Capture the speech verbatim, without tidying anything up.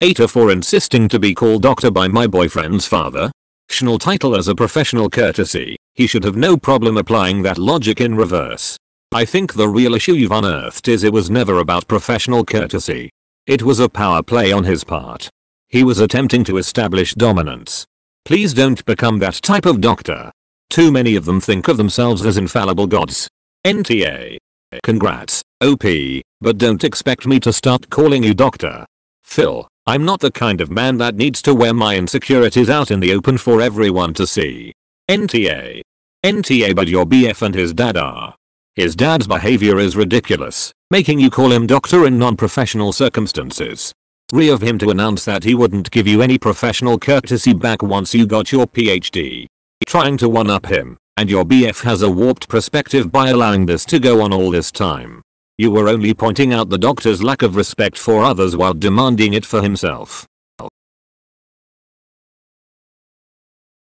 A I T A for insisting to be called doctor by my boyfriend's father. Fictional title as a professional courtesy, he should have no problem applying that logic in reverse. I think the real issue you've unearthed is it was never about professional courtesy. It was a power play on his part. He was attempting to establish dominance. Please don't become that type of doctor. Too many of them think of themselves as infallible gods. N T A. Congrats, O P, but don't expect me to start calling you doctor. Phil, I'm not the kind of man that needs to wear my insecurities out in the open for everyone to see. N T A. N T A but your B F and his dad are. His dad's behavior is ridiculous, making you call him doctor in non-professional circumstances. Re of him to announce that he wouldn't give you any professional courtesy back once you got your P H D. Trying to one-up him, and your B F has a warped perspective by allowing this to go on all this time. You were only pointing out the doctor's lack of respect for others while demanding it for himself.